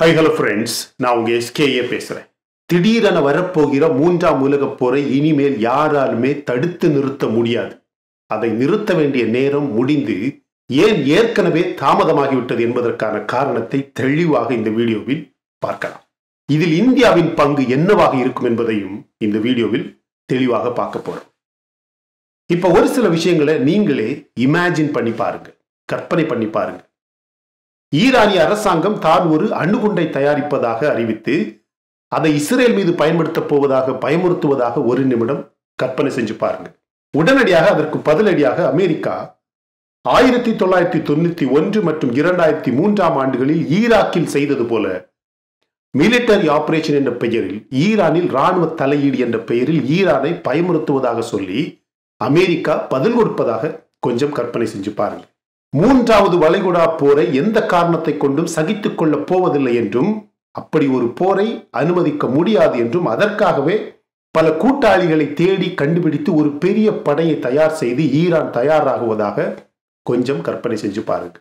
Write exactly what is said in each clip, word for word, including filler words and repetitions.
Hi, hello friends. நான் உங்கள் SKA பேசுகிறேன். திடீரென வரப்போகிற மூன்றாம் உலகப் போரை இனிமேல் யாராலுமே தடுத்து நிறுத்த முடியாது. அதை நிறுத்த வேண்டிய நேரம் முடிந்து ஏன் ஏற்கனவே தாமதமாகிவிட்டது என்பதற்கான காரணத்தை தெளிவாக இந்த வீடியோவில் பார்க்கலாம். இதில் இந்தியாவின் பங்கு என்னவாக இருக்கும் என்பதையும் இந்த வீடியோவில் தெளிவாக பார்க்க போறோம். இப்ப ஒரு சில விஷயங்களை நீங்களே இமேஜின் பண்ணி பாருங்க, கற்பனை பண்ணி பாருங்க. ஈரானிய அரசாங்கம் தான் ஒரு அணுகுண்டை தயாரிப்பதாக அறிவித்து அதை இஸ்ரேல் மீது பயன்படுத்தப் போவதாக பயமுறுத்துவதாக ஒரு நிமிடம் கற்பனை செஞ்சு பாருங்க. உடனடியாக அதற்கு பதிலடியாக அமெரிக்கா ஆயிரத்தி தொள்ளாயிரத்தி தொண்ணூத்தி ஒன்று மற்றும் இரண்டாயிரத்தி மூன்றாம் ஆண்டுகளில் ஈராக்கில் செய்தது போல மிலிட்டரி ஆபரேஷன் என்ற பெயரில் ஈரானில் இராணுவ தலையீடு என்ற பெயரில் ஈரானை பயமுறுத்துவதாக சொல்லி அமெரிக்கா பதில் கொடுப்பதாக கொஞ்சம் கற்பனை செஞ்சு பாருங்கள். மூன்றாவது வளைகுடா போரை எந்த காரணத்தை கொண்டும் சகித்துக் கொள்ளப் போவதில்லை என்றும் அப்படி ஒரு போரை அனுமதிக்க முடியாது என்றும் அதற்காகவே பல கூட்டாளிகளை தேடி கண்டுபிடித்து ஒரு பெரிய படையை தயார் செய்து ஈரான் தயாராகுவதாக கொஞ்சம் கற்பனை செஞ்சு பாருங்க.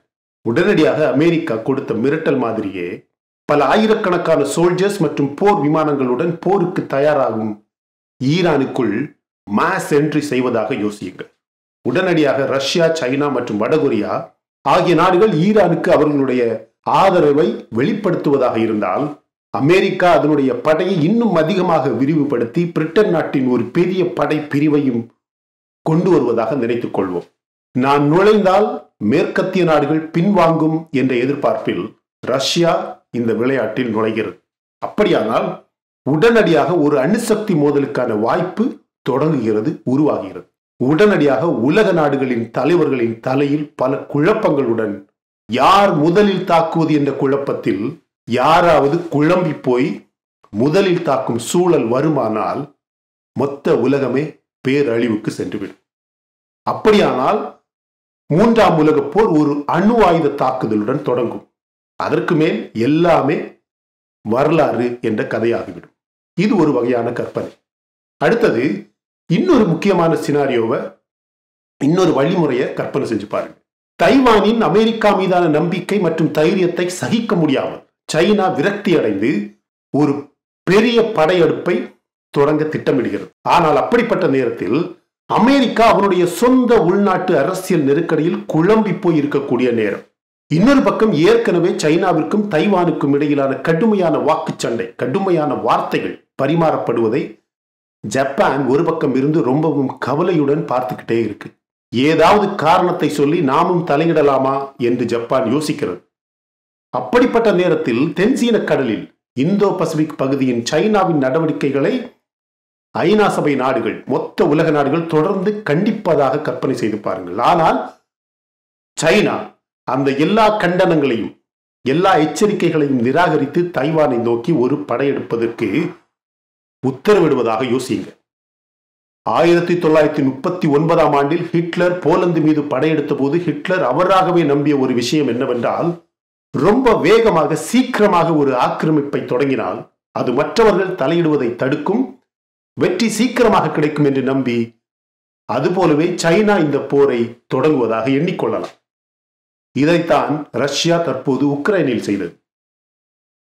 உடனடியாக அமெரிக்கா கொடுத்த மிரட்டல் மாதிரியே பல ஆயிரக்கணக்கான சோல்ஜர்ஸ் மற்றும் போர் விமானங்களுடன் போருக்கு தயாராகும் ஈரானுக்குள் மாஸ் என்ட்ரி செய்வதாக யோசியுங்கள். உடனடியாக ரஷ்யா, சைனா மற்றும் வடகொரியா ஆகிய நாடுகள் ஈரானுக்கு அவர்களுடைய ஆதரவை வெளிப்படுத்துவதாக இருந்தால் அமெரிக்கா அதனுடைய படையை இன்னும் அதிகமாக விரிவுபடுத்தி பிரிட்டன் நாட்டின் ஒரு பெரிய படை பிரிவையும் கொண்டு வருவதாக நினைத்துக் கொள்வோம். நான் நுழைந்தால் மேற்கத்திய நாடுகள் பின்வாங்கும் என்ற எதிர்பார்ப்பில் ரஷ்யா இந்த விளையாட்டில் நுழைகிறது. அப்படியானால் உடனடியாக ஒரு அணுசக்தி மோதலுக்கான வாய்ப்பு தொடங்குகிறது, உருவாகிறது. உடனடியாக உலக நாடுகளின் தலைவர்களின் தலையில் பல குழப்பங்களுடன் யார் முதலில் தாக்குவது என்ற குழப்பத்தில் யாராவது குழம்பி போய் முதலில் தாக்கும் சூழல் வருமானால் மொத்த உலகமே பேரழிவுக்கு சென்றுவிடும். அப்படியானால் மூன்றாம் உலகப் போர் ஒரு அணு ஆயுத தாக்குதலுடன் தொடங்கும். அதற்கு மேல் எல்லாமே வரலாறு என்ற கதையாகிவிடும். இது ஒரு வகையான கற்பனை. அடுத்தது இன்னொரு முக்கியமான சினாரியோவை, இன்னொரு வழிமுறையை கற்பனை செஞ்சு பாருங்க. தைவானின் அமெரிக்கா மீதான நம்பிக்கை மற்றும் தைரியத்தை சகிக்க முடியாமல் சைனா விரக்தி அடைந்து ஒரு பெரிய படையெடுப்பை தொடங்க திட்டமிடுகிறது. ஆனால் அப்படிப்பட்ட நேரத்தில் அமெரிக்கா அவனுடைய சொந்த உள்நாட்டு அரசியல் நெருக்கடியில் குழம்பி போய் இருக்கக்கூடிய நேரம். இன்னொரு பக்கம் ஏற்கனவே சைனாவிற்கும் தைவானுக்கும் இடையிலான கடுமையான வாக்கு சண்டை, கடுமையான வார்த்தைகள் பரிமாறப்படுவதை ஜப்பான் ஒரு பக்கம் இருந்து ரொம்பவும் கவலையுடன் பார்த்துக்கிட்டே இருக்கு. ஏதாவது காரணத்தை சொல்லி நாமும் தலையிடலாமா என்று ஜப்பான் யோசிக்கிறது. அப்படிப்பட்ட நேரத்தில் தென்சீன கடலில் இந்தோ பசிபிக் பகுதியின் சைனாவின் நடவடிக்கைகளை ஐநா சபை நாடுகள், மொத்த உலக நாடுகள் தொடர்ந்து கண்டிப்பதாக கற்பனை செய்து பாருங்கள். ஆனால் சைனா அந்த எல்லா கண்டனங்களையும் எல்லா எச்சரிக்கைகளையும் நிராகரித்து தைவானை நோக்கி ஒரு படையெடுப்பதற்கு உத்தரவிடுவதாக யோசிங்க. ஆயிரத்தி தொள்ளாயிரத்தி முப்பத்தி ஒன்பதாம் ஆண்டில் ஹிட்லர் போலந்து மீது படையெடுத்த போது ஹிட்லர் அவராகவே நம்பிய ஒரு விஷயம் என்னவென்றால், ரொம்ப வேகமாக சீக்கிரமாக ஒரு ஆக்கிரமிப்பை தொடங்கினால் அது மற்றவர்கள் தலையிடுவதை தடுக்கும், வெற்றி சீக்கிரமாக கிடைக்கும் என்று நம்பி அதுபோலவே சைனா இந்த போரை தொடங்குவதாக எண்ணிக்கொள்ளலாம். இதைத்தான் ரஷ்யா தற்போது உக்ரைனில் செய்தது.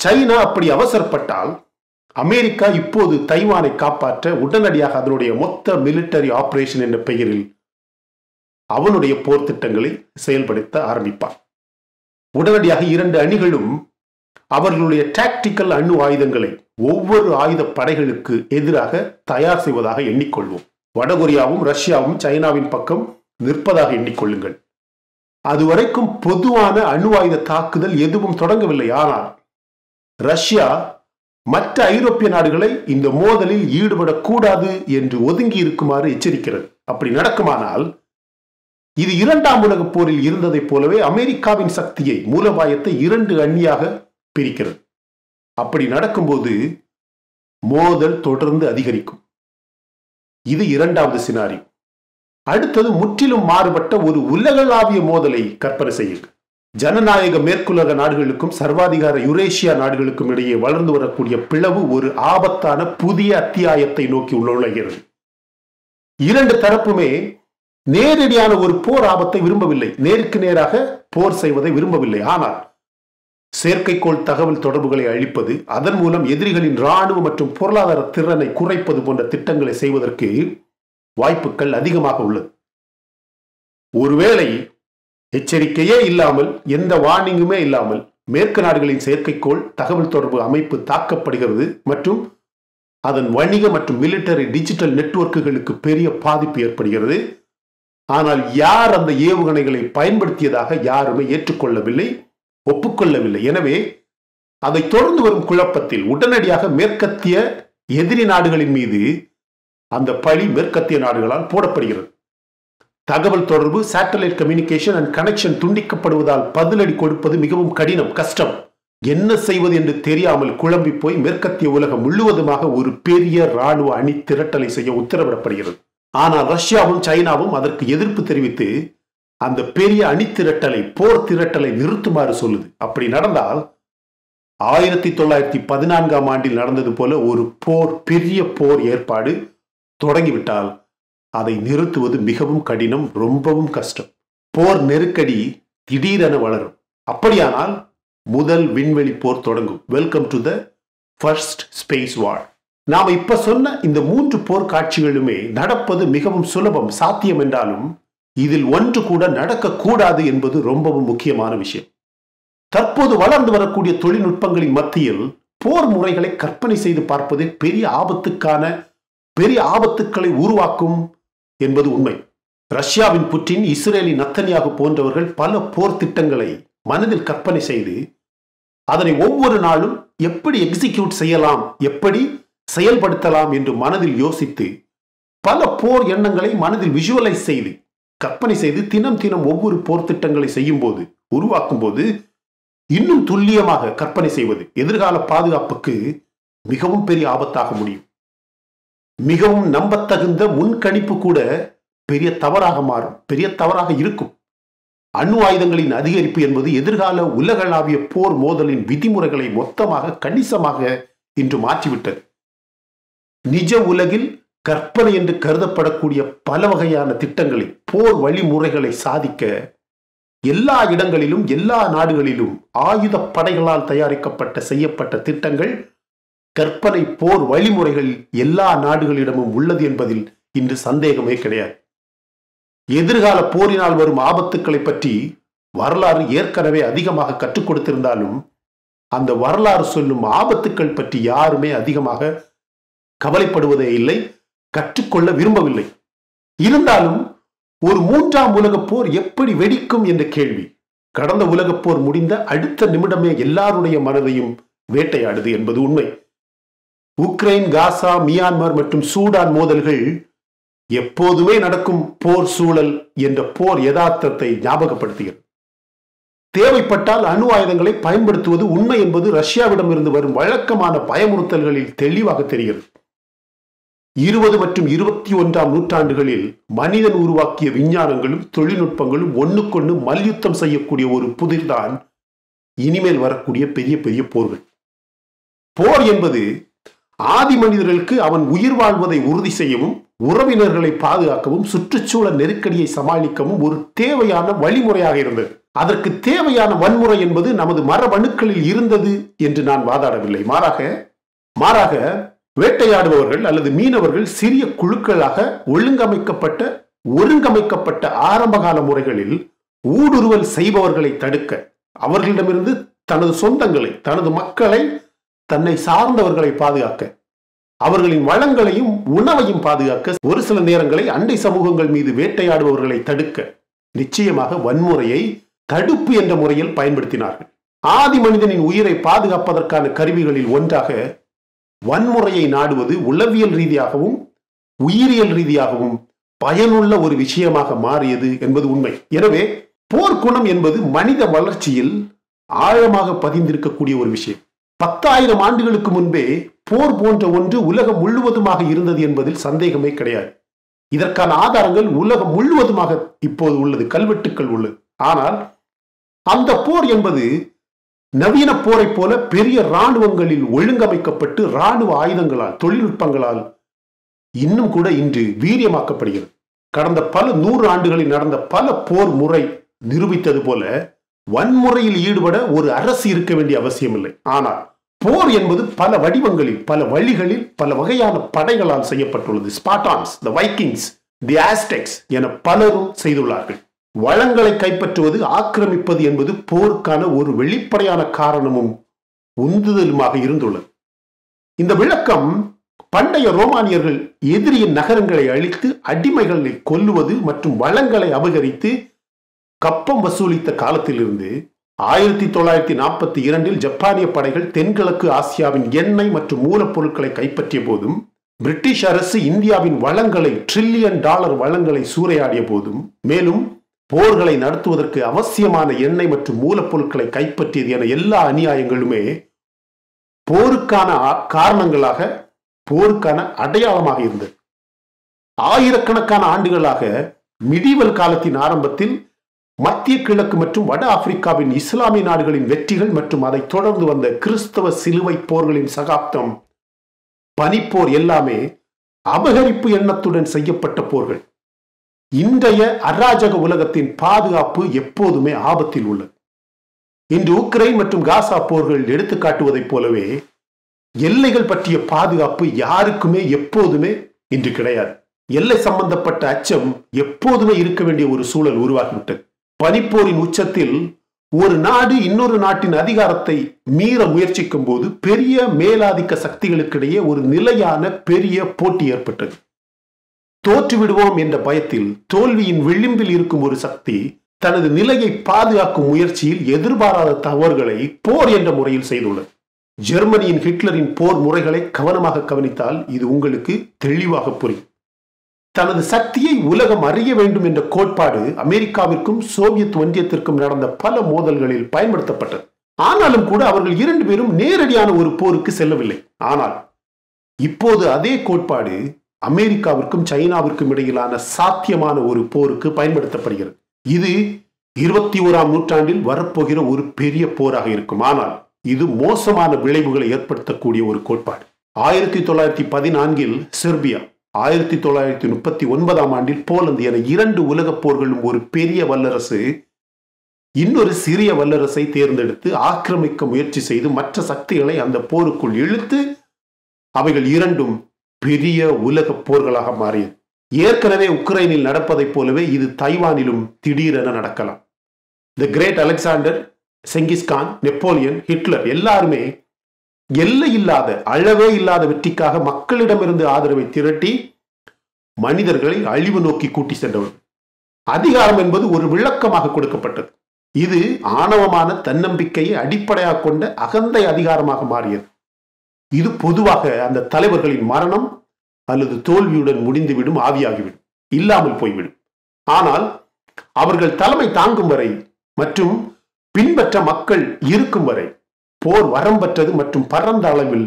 சைனா அப்படி அவசரப்பட்டால் அமெரிக்கா இப்போது தைவானை காப்பாற்ற உடனடியாக அதனுடைய மொத்த மிலிட்டரி ஆபரேஷன் என்ற பெயரில் அவனுடைய போர் திட்டங்களை செயல்படுத்த ஆரம்பிப்பார். உடனடியாக இரண்டு அணிகளும் அவர்களுடைய டாக்டிக்கல் அணு ஆயுதங்களை ஒவ்வொரு ஆயுத படைகளுக்கு எதிராக தயார் செய்வதாக எண்ணிக்கொள்வோம். வடகொரியாவும் ரஷ்யாவும் சைனாவின் பக்கம் நிற்பதாக எண்ணிக்கொள்ளுங்கள். அதுவரைக்கும் பொதுவான அணு ஆயுத தாக்குதல் எதுவும் தொடங்கவில்லை. ஆனால் ரஷ்யா மற்ற ஐரோப்பிய நாடுகளை இந்த மோதலில் ஈடுபடக்கூடாது என்று ஒதுங்கி இருக்குமாறு எச்சரிக்கிறது. அப்படி நடக்குமானால் இது இரண்டாம் உலகப் போரில் இருந்ததைப் போலவே அமெரிக்காவின் சக்தியை, மூலோபாயத்தை இரண்டு அணியாக பிரிக்கிறது. அப்படி நடக்கும்போது மோதல் தொடர்ந்து அதிகரிக்கும். இது இரண்டாவது சினாரியோ. அடுத்தது முற்றிலும் மாறுபட்ட ஒரு உலகளாவிய மோதலை கற்பனை செய்யுங்கள். ஜனநாயக மேற்குலக நாடுகளுக்கும் சர்வாதிகார யுரேஷியா நாடுகளுக்கும் இடையே வளர்ந்து வரக்கூடிய பிளவு ஒரு ஆபத்தான புதிய அத்தியாயத்தை நோக்கி நுழைகிறது. இரண்டு தரப்புமே நேரடியான ஒரு போர் ஆபத்தை விரும்பவில்லை, நேருக்கு நேராக போர் செய்வதை விரும்பவில்லை. ஆனால் செயற்கைக்கோள் தகவல் தொடர்புகளை அழிப்பது, அதன் மூலம் எதிரிகளின் இராணுவ மற்றும் பொருளாதார திறனை குறைப்பது போன்ற திட்டங்களை செய்வதற்கு வாய்ப்புகள் அதிகமாக உள்ளது. ஒருவேளை எச்சரிக்கையே இல்லாமல், எந்த வார்னிங்குமே இல்லாமல் மேற்கு நாடுகளின் செயற்கைக்கோள் தகவல் தொடர்பு அமைப்பு தாக்கப்படுகிறது மற்றும் அதன் வணிக மற்றும் மிலிட்டரி டிஜிட்டல் நெட்வொர்க்குகளுக்கு பெரிய பாதிப்பு ஏற்படுகிறது. ஆனால் யார் அந்த ஏவுகணைகளை பயன்படுத்தியதாக யாருமே ஏற்றுக்கொள்ளவில்லை, ஒப்புக்கொள்ளவில்லை. எனவே அதை தொடர்ந்து வரும் குழப்பத்தில் உடனடியாக மேற்கத்திய எதிரி நாடுகளின் மீது அந்த பழி மேற்கத்திய நாடுகளால் போடப்படுகிறது. தகவல் தொடர்பு, சேட்டலைட் கம்யூனிகேஷன் அண்ட் கனெக்ஷன் துண்டிக்கப்படுவதால் பதிலடி கொடுப்பது மிகவும் கடினம், கஷ்டம். என்ன செய்வது என்று தெரியாமல் குழம்பி போய் மேற்கத்திய உலகம் முழுவதுமாக ஒரு பெரிய இராணுவ அணி திரட்டலை செய்ய உத்தரவிடப்படுகிறது. ஆனால் ரஷ்யாவும் சைனாவும் அதற்கு எதிர்ப்பு தெரிவித்து அந்த பெரிய அணித்திரட்டலை, போர் திரட்டலை நிறுத்துமாறு சொல்லுது. அப்படி நடந்தால் ஆயிரத்தி தொள்ளாயிரத்தி பதினான்காம் ஆண்டில் நடந்தது போல ஒரு போர், பெரிய போர் ஏற்பாடு தொடங்கிவிட்டால் அதை நிறுத்துவது மிகவும் கடினம், ரொம்பவும் கஷ்டம். போர் நெருக்கடி திடீரென வளரும். அப்படியானால் முதல் விண்வெளி போர் தொடங்கும். Welcome to the first space war. நாம் இப்ப சொன்ன இந்த மூன்று போர் காட்சிகளுமே நடப்பது மிகவும் சுலபம், சாத்தியம். என்றாலும் இதில் ஒன்று கூட நடக்கக்கூடாது என்பது ரொம்பவும் முக்கியமான விஷயம். தற்போது வளர்ந்து வரக்கூடிய தொழில்நுட்பங்களின் மத்தியில் போர் முறைகளை கற்பனை செய்து பார்ப்பதே பெரிய ஆபத்துக்கான பெரிய ஆபத்துக்களை உருவாக்கும் என்பது உண்மை. ரஷ்யாவின் புட்டின், இஸ்ரேலின் நத்தன்யாகு போன்றவர்கள் பல போர் திட்டங்களை மனதில் கற்பனை செய்து அதனை ஒவ்வொரு நாளும் எப்படி எக்ஸிக்யூட் செய்யலாம், எப்படி செயல்படுத்தலாம் என்று மனதில் யோசித்து பல போர் எண்ணங்களை மனதில் விஷுவலைஸ் செய்து கற்பனை செய்து தினம் தினம் ஒவ்வொரு போர் திட்டங்களை செய்யும் போது, உருவாக்கும் போது இன்னும் துல்லியமாக கற்பனை செய்வது எதிர்கால பாதுகாப்புக்கு மிகவும் பெரிய ஆபத்தாக முடியும். மிகவும் நம்பத்தகுந்த முன்கணிப்பு கூட பெரிய தவறாக மாறும், பெரிய தவறாக இருக்கும். அணு ஆயுதங்களின் அதிகரிப்பு என்பது எதிர்கால உலகளாவிய போர் மோதலின் விதிமுறைகளை மொத்தமாக, கணிசமாக இன்று மாற்றிவிட்டது. நிஜ உலகில் கற்பனை என்று கருதப்படக்கூடிய பல வகையான திட்டங்களை, போர் வழிமுறைகளை சாதிக்க எல்லா இடங்களிலும், எல்லா நாடுகளிலும் ஆயுத படைகளால் தயாரிக்கப்பட்ட, செய்யப்பட்ட திட்டங்கள், கற்பனை போர் வழிமுறைகள் எல்லா நாடுகளிடமும் உள்ளது என்பதில் இன்று சந்தேகமே கிடையாது. எதிர்கால போரினால் வரும் ஆபத்துக்களை பற்றி வரலாறு ஏற்கனவே அதிகமாக கற்றுக் கொடுத்திருந்தாலும் அந்த வரலாறு சொல்லும் ஆபத்துக்கள் பற்றி யாருமே அதிகமாக கவலைப்படுவதே இல்லை, கற்றுக்கொள்ள விரும்பவில்லை. இருந்தாலும் ஒரு மூன்றாம் உலகப் போர் எப்படி வெடிக்கும் என்ற கேள்வி கடந்த உலகப் போர் முடிந்த அடுத்த நிமிடமே எல்லாருடைய மனதையும் வேட்டையாடுது என்பது உண்மை. உக்ரைன், காசா, மியான்மர் மற்றும் சூடான் மோதல்கள் எப்போதுமே நடக்கும் போர் சூழல் என்ற போர் யதார்த்தத்தை ஞாபகப்படுத்துகிறது. தேவைப்பட்டால் அணு ஆயுதங்களை பயன்படுத்துவது உண்மை என்பது ரஷ்யாவிடம் இருந்து வரும் வழக்கமான பயமுறுத்தல்களில் தெளிவாக தெரிகிறது. இருபது மற்றும் இருபத்தி ஒன்றாம் நூற்றாண்டுகளில் மனிதன் உருவாக்கிய விஞ்ஞானங்களும் தொழில்நுட்பங்களும் ஒன்றுக்கொன்று மல்யுத்தம் செய்யக்கூடிய ஒரு புதிர்தான் இனிமேல் வரக்கூடிய பெரிய பெரிய போர்கள். போர் என்பது ஆதி மனிதர்களுக்கு அவன் உயிர் வாழ்வதை உறுதி செய்யவும், உறவினர்களை பாதுகாக்கவும், சுற்றுச்சூழல் நெருக்கடியை சமாளிக்கவும் ஒரு தேவையான வழிமுறையாக இருந்தது. அதற்கு தேவையான வன்முறை என்பது நமது மரபணுக்களில் இருந்தது என்று நான் வாதாடவில்லை. மாறாக மாறாக வேட்டையாடுபவர்கள் அல்லது மீனவர்கள் சிறிய குழுக்களாக ஒழுங்கமைக்கப்பட்ட ஒருங்கமைக்கப்பட்ட ஆரம்பகால முறைகளில் ஊடுருவல் செய்பவர்களை தடுக்க, அவர்களிடமிருந்து தனது சொந்தங்களை, தனது மக்களை, தன்னை சார்ந்தவர்களை பாதுகாக்க, அவர்களின் வளங்களையும் உணவையும் பாதுகாக்க, ஒரு சில நேரங்களில் அண்டை சமூகங்கள் மீது வேட்டையாடுபவர்களை தடுக்க நிச்சயமாக வன்முறையை தடுப்பு என்ற முறையில் பயன்படுத்தினார்கள். ஆதி மனிதனின் உயிரை பாதுகாப்பதற்கான கருவிகளில் ஒன்றாக வன்முறையை நாடுவது உளவியல் ரீதியாகவும் உயிரியல் ரீதியாகவும் பயனுள்ள ஒரு விஷயமாக மாறியது என்பது உண்மை. எனவே போர்க்குணம் என்பது மனித வளர்ச்சியில் ஆழமாக பதிந்திருக்கக்கூடிய ஒரு விஷயம். பத்தாயிரம் ஆண்டுகளுக்கு முன்பே போர் போன்ற ஒன்று உலகம் முழுவதுமாக இருந்தது என்பதில் சந்தேகமே கிடையாது. இதற்கான ஆதாரங்கள் உலகம் முழுவதுமாக இப்போது உள்ளது, கல்வெட்டுக்கள் உள்ளது. ஆனால் அந்த போர் என்பது நவீன போரை போல பெரிய இராணுவங்களில் ஒழுங்கமைக்கப்பட்டு இராணுவ ஆயுதங்களால், தொழில்நுட்பங்களால் இன்னும் கூட இன்று வீரியமாக்கப்படுகிறது. கடந்த பல நூறு ஆண்டுகளில் நடந்த பல போர் முறை நிரூபித்தது போல வன்முறையில் ஈடுபட ஒரு அரசு இருக்க வேண்டிய அவசியம் இல்லை. ஆனால் போர் என்பது பல வடிவங்களில், பல வழிகளில், பல வகையான படைகளால் செய்யப்பட்டுள்ளது. ஸ்பார்டான்ஸ், தி வைக்கிங்ஸ், தி ஆஸ்டெக்ஸ் என பலரும் செய்துள்ளார்கள். வளங்களை கைப்பற்றுவது, ஆக்கிரமிப்பது என்பது போருக்கான ஒரு வெளிப்படையான காரணமும் உந்துதலுமாக இருந்துள்ளது. இந்த விளக்கம் பண்டைய ரோமானியர்கள் எதிரியின் நகரங்களை அழித்து அடிமைகளை கொல்லுவது மற்றும் வளங்களை அபகரித்து கப்பம் வசூலித்த காலத்திலிருந்து ஆயிரத்தி தொள்ளாயிரத்தி நாற்பத்தி இரண்டில் ஜப்பானிய படைகள் தென்கிழக்கு ஆசியாவின் எண்ணெய் மற்றும் மூலப்பொருட்களை கைப்பற்றிய போதும், பிரிட்டிஷ் அரசு இந்தியாவின் வளங்களை, டிரில்லியன் டாலர் வளங்களை சூறையாடிய போதும், மேலும் போர்களை நடத்துவதற்கு அவசியமான எண்ணெய் மற்றும் மூலப்பொருட்களை கைப்பற்றியது என எல்லா அநியாயங்களுமே போருக்கான காரணங்களாக, போருக்கான அடையாளமாக இருந்தது. ஆயிரக்கணக்கான ஆண்டுகளாக மிடிவல் காலத்தின் ஆரம்பத்தில் மத்திய கிழக்கு மற்றும் வட ஆப்பிரிக்காவின் இஸ்லாமிய நாடுகளின் வெற்றிகள் மற்றும் அதை தொடர்ந்து வந்த கிறிஸ்தவ சிலுவை போர்களின் சகாப்தம், பனிப்போர் எல்லாமே அபகரிப்பு எண்ணத்துடன் செய்யப்பட்ட போர்கள். இன்றைய அராஜக உலகத்தின் பாதுகாப்பு எப்போதுமே ஆபத்தில் உள்ளது. இன்று உக்ரைன் மற்றும் காசா போர்கள் எடுத்துக்காட்டுவதைப் போலவே எல்லைகள் பற்றிய பாதுகாப்பு யாருக்குமே எப்போதுமே இன்று கிடையாது. எல்லை சம்பந்தப்பட்ட அச்சம் எப்போதுமே இருக்க வேண்டிய ஒரு சூழல் உருவாகிவிட்டது. பனிப்போரின் உச்சத்தில் ஒரு நாடு இன்னொரு நாட்டின் அதிகாரத்தை மீற முயற்சிக்கும் போது பெரிய மேலாதிக்க சக்திகளுக்கிடையே ஒரு நிலையான பெரிய போட்டி ஏற்பட்டது. தோற்றுவிடுவோம் என்ற பயத்தில் தோல்வியின் விளிம்பில் இருக்கும் ஒரு சக்தி தனது நிலையை பாதுகாக்கும் முயற்சியில் எதிர்பாராத தவறுகளை போர் என்ற முறையில் செய்துள்ளது. ஜெர்மனியின் ஹிட்லரின் போர் முறைகளை கவனமாக கவனித்தால் இது உங்களுக்கு தெளிவாக புரியும். தனது சக்தியை உலகம் அறிய வேண்டும் என்ற கோட்பாடு அமெரிக்காவிற்கும் சோவியத் ஒன்றியத்திற்கும் நடந்த பல மோதல்களில் பயன்படுத்தப்பட்டது. ஆனாலும் கூட அவர்கள் இரண்டு பேரும் நேரடியான ஒரு போருக்கு செல்லவில்லை. ஆனால் இப்போது அதே கோட்பாடு அமெரிக்காவிற்கும் சைனாவிற்கும் இடையிலான சாத்தியமான ஒரு போருக்கு பயன்படுத்தப்படுகிறது. இது இருபத்தி ஓராம் நூற்றாண்டில் வரப்போகிற ஒரு பெரிய போராக இருக்கும். ஆனால் இது மோசமான விளைவுகளை ஏற்படுத்தக்கூடிய ஒரு கோட்பாடு. ஆயிரத்தி தொள்ளாயிரத்தி பதினான்கில் செர்பியா, ஆயிரத்தி தொள்ளாயிரத்தி முப்பத்தி ஒன்பதாம் ஆண்டில் போலந்து என இரண்டு உலகப் போர்களும் ஒரு பெரிய வல்லரசு இன்னொரு சிறிய வல்லரசை தேர்ந்தெடுத்து ஆக்கிரமிக்க முயற்சி செய்து மற்ற சக்திகளை அந்த போருக்குள் இழுத்து அவைகள் இரண்டும் பெரிய உலகப் போர்களாக மாறியது. ஏற்கனவே உக்ரைனில் நடப்பதைப் போலவே இது தைவானிலும் திடீரென நடக்கலாம். The great Alexander, Genghis Khan, Napoleon, Hitler எல்லாருமே எல்லை இல்லாத, அளவே இல்லாத வெற்றிக்காக மக்களிடமிருந்து ஆதரவை திரட்டி மனிதர்களை அழிவு நோக்கி கூட்டி சென்றவர். அதிகாரம் என்பது ஒரு விளக்கமாக கொடுக்கப்பட்டது. இது ஆணவமான தன்னம்பிக்கையை அடிப்படையாக கொண்ட அகந்தை அதிகாரமாக மாறியது. இது பொதுவாக அந்த தலைவர்களின் மரணம் அல்லது தோல்வியுடன் முடிந்துவிடும், ஆவியாகிவிடும், இல்லாமல் போய்விடும். ஆனால் அவர்கள் தலைமை தாங்கும் வரை மற்றும் பின்பற்ற மக்கள் இருக்கும் வரை போர் வரம்பற்றது மற்றும் பரந்த அளவில்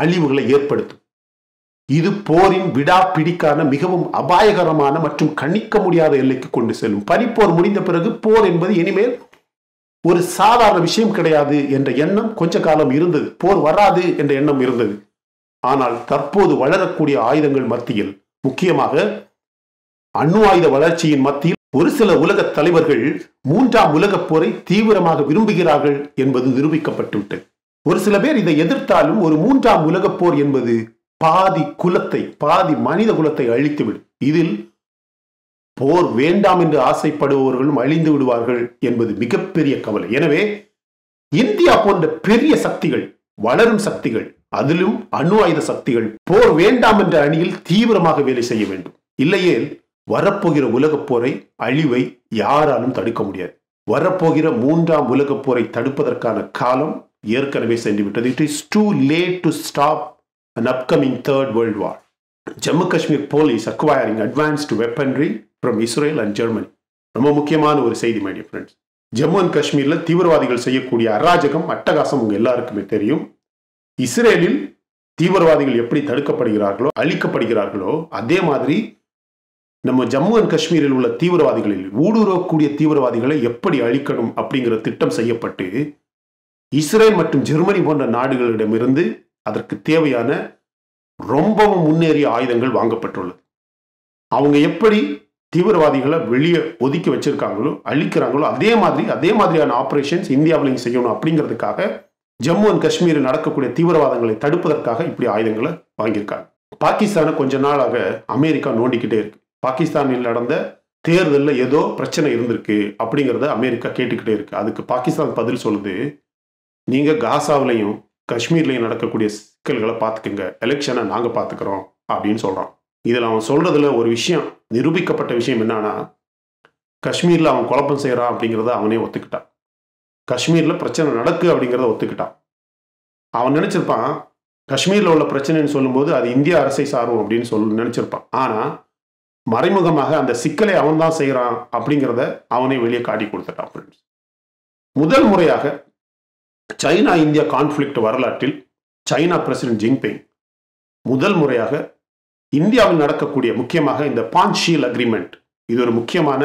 அழிவுகளை ஏற்படுத்தும். இது போரின் விடாப்பிடிக்கான மிகவும் அபாயகரமான மற்றும் கணிக்க முடியாத எல்லைக்கு கொண்டு செல்லும். பனிப்போர் முடிந்த பிறகு போர் என்பது இனிமேல் ஒரு சாதாரண விஷயம் கிடையாது என்ற எண்ணம் கொஞ்ச காலம் இருந்தது. போர் வராது என்ற எண்ணம் இருந்தது. ஆனால் தற்போது வளரக்கூடிய ஆயுதங்கள் மத்தியில், முக்கியமாக அணு ஆயுத வளர்ச்சியின் மத்தியில் ஒரு சில உலக தலைவர்கள் மூன்றாம் உலகப் போரை தீவிரமாக விரும்புகிறார்கள் என்பது நிரூபிக்கப்பட்டுவிட்டது. ஒரு சில பேர் இதை எதிர்த்தாலும் ஒரு மூன்றாம் உலகப் போர் என்பது பாதி குலத்தை, பாதி மனித குலத்தை அழித்துவிடும். இதில் போர் வேண்டாம் என்று ஆசைப்படுபவர்களும் அழிந்து விடுவார்கள் என்பது மிகப்பெரிய கவலை. எனவே இந்தியா போன்ற பெரிய சக்திகள், வளரும் சக்திகள், அதிலும் அணு ஆயுத சக்திகள் போர் வேண்டாம் என்ற அணியில் தீவிரமாக வேலை செய்ய வேண்டும். இல்லையே வரப்போகிற உலகப் போரை, அழிவை யாராலும் தடுக்க முடியாது. வரப்போகிற மூன்றாம் உலகப் போரை தடுப்பதற்கான காலம் ஏற்கனவே சென்றுவிட்டது. It is too late to stop an upcoming third world war. Jammu Kashmir police acquiring advanced weaponry from Israel and Germany. ரொம்ப முக்கியமான ஒரு செய்தி my dear friends. Jammu and காஷ்மீரில் தீவிரவாதிகள் செய்யக்கூடிய அராஜகம், அட்டகாசம் உங்கள் எல்லாருக்குமே தெரியும். இஸ்ரேலில் தீவிரவாதிகள் எப்படி தடுக்கப்படுகிறார்களோ, அழிக்கப்படுகிறார்களோ, அதே மாதிரி நம்ம ஜம்மு அண்ட் காஷ்மீரில் உள்ள தீவிரவாதிகளில் ஊடுருவக்கூடிய தீவிரவாதிகளை எப்படி அழிக்கணும் அப்படிங்கிற திட்டம் செய்யப்பட்டு இஸ்ரேல் மற்றும் ஜெர்மனி போன்ற நாடுகளிடமிருந்து அதற்கு தேவையான ரொம்பவும் முன்னேறிய ஆயுதங்கள் வாங்கப்பட்டுள்ளது. அவங்க எப்படி தீவிரவாதிகளை வெளியே ஒதுக்கி வச்சிருக்காங்களோ, அழிக்கிறாங்களோ, அதே மாதிரி அதே மாதிரியான ஆப்ரேஷன்ஸ் இந்தியாவிலையும் செய்யணும் அப்படிங்கிறதுக்காக ஜம்மு அண்ட் காஷ்மீரில் நடக்கக்கூடிய தீவிரவாதங்களை தடுப்பதற்காக இப்படி ஆயுதங்களை வாங்கியிருக்காங்க. பாகிஸ்தானை கொஞ்ச நாளாக அமெரிக்கா நோண்டிக்கிட்டே இருக்கு. பாகிஸ்தானில் நடந்த தேர்தலில் ஏதோ பிரச்சனை இருந்திருக்கு அப்படிங்கிறத அமெரிக்கா கேட்டுக்கிட்டே இருக்கு. அதுக்கு பாகிஸ்தான் பதில் சொல்லுது, நீங்கள் காசாவிலையும் காஷ்மீர்லையும் நடக்கக்கூடிய சிக்கல்களை பார்த்துக்குங்க, எலெக்ஷனை நாங்கள் பார்த்துக்கிறோம் அப்படின்னு சொல்கிறான். இதில் அவன் சொல்கிறதுல ஒரு விஷயம், நிரூபிக்கப்பட்ட விஷயம் என்னன்னா, காஷ்மீரில் அவன் குழப்பம் செய்கிறான் அப்படிங்கிறத அவனே ஒத்துக்கிட்டான். காஷ்மீரில் பிரச்சனை நடக்கு அப்படிங்கிறத ஒத்துக்கிட்டான். அவன் நினச்சிருப்பான் காஷ்மீரில் உள்ள பிரச்சனைன்னு சொல்லும்போது அது இந்திய அரசை சாரும் அப்படின்னு சொல்லி நினச்சிருப்பான். ஆனால் மறைமுகமாக அந்த சிக்கலை அவன் தான் செய்கிறான் அப்படிங்கிறத அவனே வெளியே காட்டி கொடுத்துட்டான். ஃப்ரெண்ட்ஸ், முதல் முறையாக சைனா இந்தியா கான்ஃப்ளிக்ட் வரலாற்றில் சைனா பிரசிடென்ட் ஜின்பிங் முதல் முறையாக இந்தியாவில் நடக்கக்கூடிய முக்கியமாக இந்த பான்ஷீல் அக்ரிமெண்ட், இது ஒரு முக்கியமான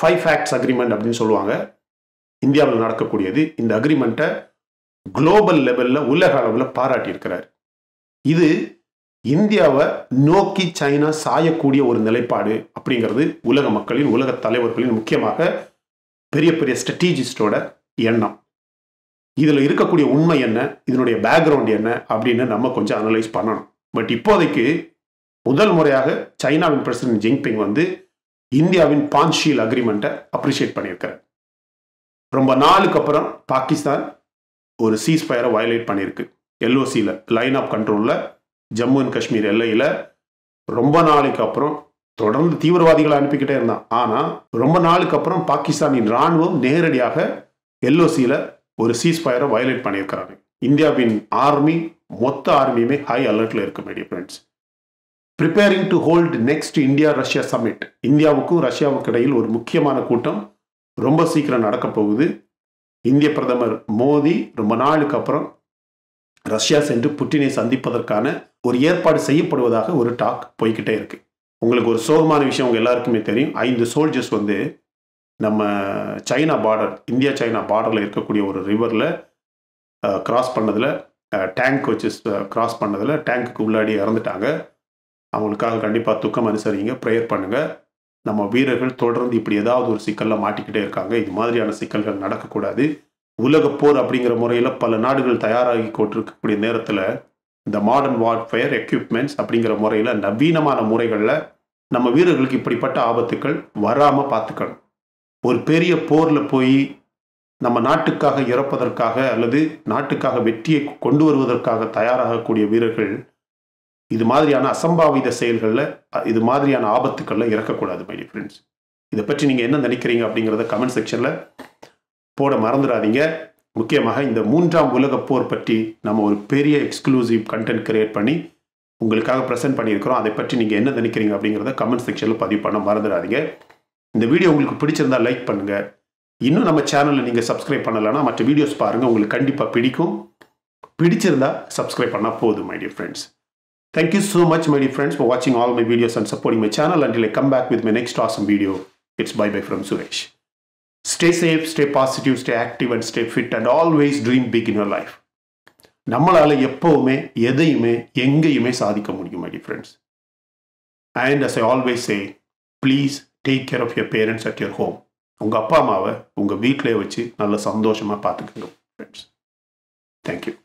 ஃபைவ் ஃபேக்ட்ஸ் அக்ரிமெண்ட் அப்படின்னு சொல்லுவாங்க. இந்தியாவில் நடக்கக்கூடியது இந்த அக்ரிமெண்ட்டை குளோபல் லெவலில், உலக அளவில் பாராட்டியிருக்கிறார். இது இந்தியாவை நோக்கி சைனா சாயக்கூடிய ஒரு நிலைப்பாடு அப்படிங்கிறது உலக மக்களின், உலக தலைவர்களின், முக்கியமாக பெரிய பெரிய ஸ்ட்ராட்டஜிஸ்டோட எண்ணம். இதில் இருக்கக்கூடிய உண்மை என்ன, இதனுடைய பேக்ரவுண்ட் என்ன அப்படின்னு நம்ம கொஞ்சம் அனலைஸ் பண்ணணும். பட் இப்போதைக்கு முதல் முறையாக சைனாவின் பிரசிடென்ட் ஜின்பிங் வந்து இந்தியாவின் பான்ஷீல் அக்ரிமெண்ட்டை அப்ரிஷியேட் பண்ணியிருக்காரு. ரொம்ப நாளுக்கு அப்புறம் பாகிஸ்தான் ஒரு சீஸ்ஃபயரை வயலேட் பண்ணியிருக்கு. எல்ஓசியில், லைன் ஆஃப் கண்ட்ரோலில், ஜம்மு அண்ட் காஷ்மீர் எல்லையில் ரொம்ப நாளுக்கு அப்புறம், தொடர்ந்து தீவிரவாதிகளை அனுப்பிக்கிட்டே இருந்தான். ஆனால் ரொம்ப நாளுக்கு அப்புறம் பாகிஸ்தானின் இராணுவம் நேரடியாக எல்ஓசியில் ஒரு சீஸ்ஃபயரை வயலேட் பண்ணியிருக்கிறாங்க. இந்தியாவின் ஆர்மி, மொத்த ஆர்மியுமே ஹை அலர்ட்டில் இருக்கு. My dear friends, preparing to hold next India Russia summit. இந்தியாவுக்கும் ரஷ்யாவுக்கு இடையில் ஒரு முக்கியமான கூட்டம் ரொம்ப சீக்கிரம் நடக்க போகுது. இந்திய பிரதமர் மோடி ரொம்ப நாளுக்கு அப்புறம் ரஷ்யா சென்று புட்டினை சந்திப்பதற்கான ஒரு ஏற்பாடு செய்யப்படுவதாக ஒரு டாக் போய்கிட்டே இருக்கு. உங்களுக்கு ஒரு சோகமான விஷயம் உங்க எல்லாருக்குமே தெரியும். ஐந்து சோல்ஜர்ஸ் வந்து நம்ம சைனா பார்டர், இந்தியா சைனா பார்டரில் இருக்கக்கூடிய ஒரு ரிவரில் கிராஸ் பண்ணதில், டேங்க் வச்சு கிராஸ் பண்ணதில் டேங்க்குக்கு உள்ளாடி இறந்துட்டாங்க. அவங்களுக்காக கண்டிப்பாக துக்கம் அனுசரிங்க, ப்ரேயர் பண்ணுங்கள். நம்ம வீரர்கள் தொடர்ந்து இப்படி ஏதாவது ஒரு சிக்கலில் மாட்டிக்கிட்டே இருக்காங்க. இது மாதிரியான சிக்கல்கள் நடக்கக்கூடாது. உலகப்போர் அப்படிங்கிற முறையில் பல நாடுகள் தயாராகி கொண்டிருக்கக்கூடிய நேரத்தில் இந்த மாடர்ன் வார்ஃபேர் எக்யூப்மெண்ட்ஸ் அப்படிங்கிற முறையில், நவீனமான முறைகளில் நம்ம வீரர்களுக்கு இப்படிப்பட்ட ஆபத்துக்கள் வராமல் பார்த்துக்கணும். ஒரு பெரிய போரில் போய் நம்ம நாட்டுக்காக இறப்பதற்காக அல்லது நாட்டுக்காக வெற்றியை கொண்டு வருவதற்காக தயாராகக்கூடிய வீரர்கள் இது மாதிரியான அசம்பாவித செயல்களில், இது மாதிரியான ஆபத்துக்களில் இறக்கக்கூடாது. மை டியர் ஃப்ரெண்ட்ஸ், இதை பற்றி நீங்கள் என்ன நினைக்கிறீங்க அப்படிங்கிறத கமெண்ட் செக்ஷனில் போட மறந்துடாதீங்க. முக்கியமாக இந்த மூன்றாம் உலக போர் பற்றி நம்ம ஒரு பெரிய எக்ஸ்க்ளூசிவ் கண்டென்ட் கிரியேட் பண்ணி உங்களுக்காக ப்ரெசென்ட் பண்ணியிருக்கிறோம். அதை பற்றி நீங்கள் என்ன நினைக்கிறீங்க அப்படிங்கிறத கமெண்ட் செக்ஷனில் பதிவு பண்ண மறந்துடாதீங்க. இந்த வீடியோ உங்களுக்கு பிடிச்சிருந்தா லைக் பண்ணுங்கள். இன்னும் நம்ம சேனலில் நீங்கள் சப்ஸ்கிரைப் பண்ணலைன்னா மற்ற வீடியோஸ் பாருங்கள், உங்களுக்கு கண்டிப்பாக பிடிக்கும். பிடிச்சிருந்தா சப்ஸ்கிரைப் பண்ணால் போதும். My dear friends, thank you so much my dear friends for watching all my videos and supporting my channel. Until I come back with my next awesome video, it's bye bye from Suresh. Stay safe, stay positive, stay active and stay fit, and always dream big in your life. நம்மளால எப்பவுமே எதையுமே எங்கேயுமே சாதிக்க முடியும் my dear friends. And as I always say, please take care of your parents at your home. உங்க அப்பா அம்மாவை உங்க வீட்டிலே வச்சு நல்ல சந்தோஷமா பார்த்துக்கோங்க friends. Thank you.